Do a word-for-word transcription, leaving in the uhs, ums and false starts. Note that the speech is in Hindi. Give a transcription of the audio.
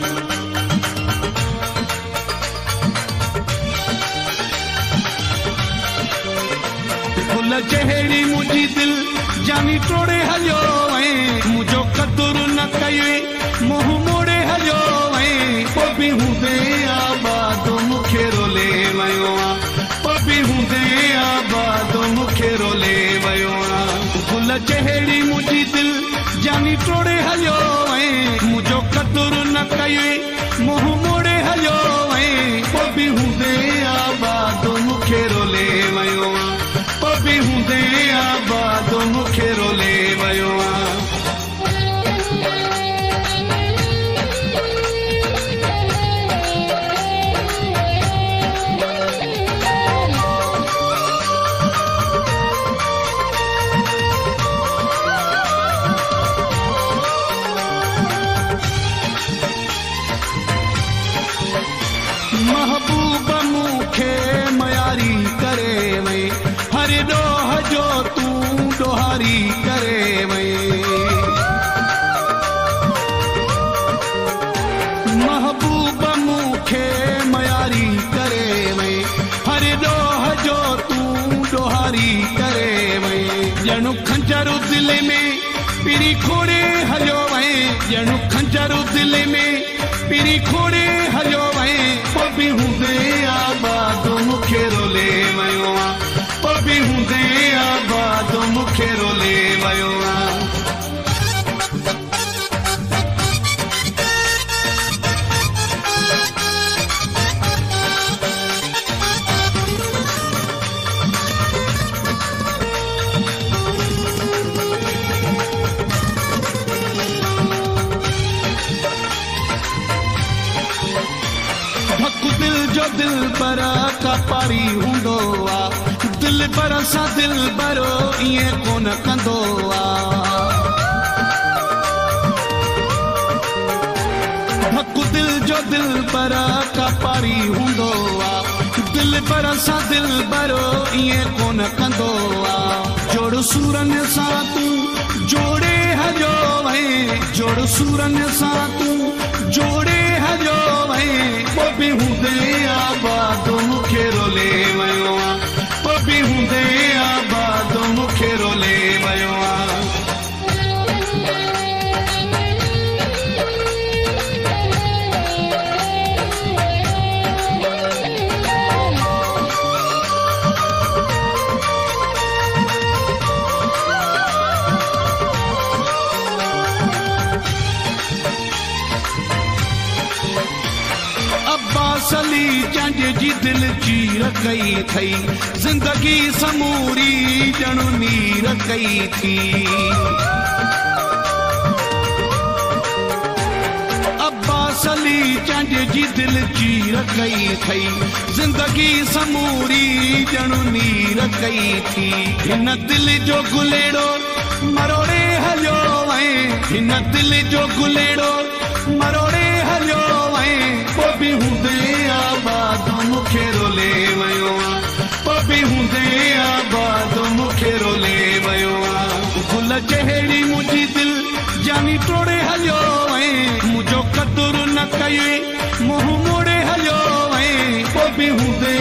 गुल जहरी मुझी दिल जानी तोड़े हलो वहीं, मुझो कदुर न कई मुँह मोड़े हलो वहीं। पबी हूंदे आबाद मुखे रोले वियो आ, पबी हूंदे आबाद मुखे रोले वियो आ। गुल जहरी मुझी दिल जानी तोड़े हलो वहीं, मुझो कदुर न कई मुँह मोड़े हलो वहीं। पबी हूंदे आबाद मुखे रोले वियो आ, पबी हूंदे आबाद मुखे रोले वियो आ। महबूब मुखे मयारी करे वई, हर डोह जो तू डोहारी करे वई। महबूब मुखे मयारी करे वई, हर डोह जो तू डोहारी करे वई। जनु खंजर दिल में पिरी खोड़े हलो वई, जनु खंजर दिल में पिरी खोड़े हलो वई। पबी हूंदे आबाद मुखे रोले वियो आ, पबी हूंदे आबाद मुखे रोले वियो आ। भक दिल जो दिल बरा कपारी हुंदो आ, दिल बर सा दिल बरो ये कोन कंदो आ। भक दिल जो दिल बरा कपारी हुंदो आ, दिल बर सा दिल बरो ये कोन कंदो आ। जोड़ सूरन सा तू जोड़े हलो वहीं, जोड़ सूरन सा तू जोड़े हलो वहीं। पबी हूंदे आबाद मुखे रोले वियो आ, पबी हूंदे आबाद मुखे रोले वियो आ। असली जंज जी दिल जी रखई थई, जिंदगी समूरी जणु नीर कई थी। अब्बास अली जंज जी दिल जी रखई थई, जिंदगी समूरी जणु नीर कई थी। हिन दिल जो गुलेड़ो मरोड़े हलो वहीं, हिन दिल जो गुलेड़ो मरोड़े हलो वहीं। पबी हूंदे आबाद मुखे रोले वियो आ, पबी हूंदे आबाद मुखे रोले वियो आ। गुल जहरी मुझी दिल जानी तोड़े हलो वहीं, मुझो कदुर न कई मुँह मोड़े हलो वहीं। पबी हूंदे